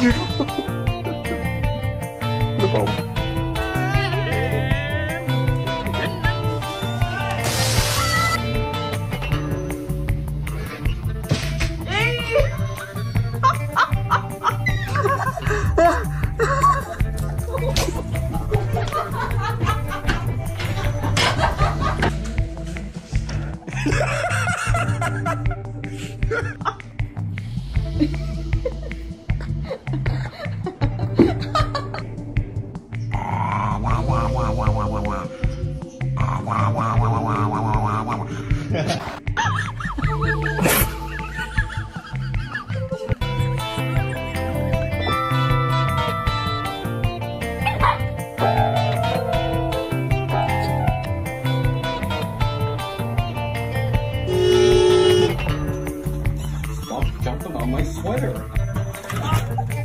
No problem. Jumping on my sweater.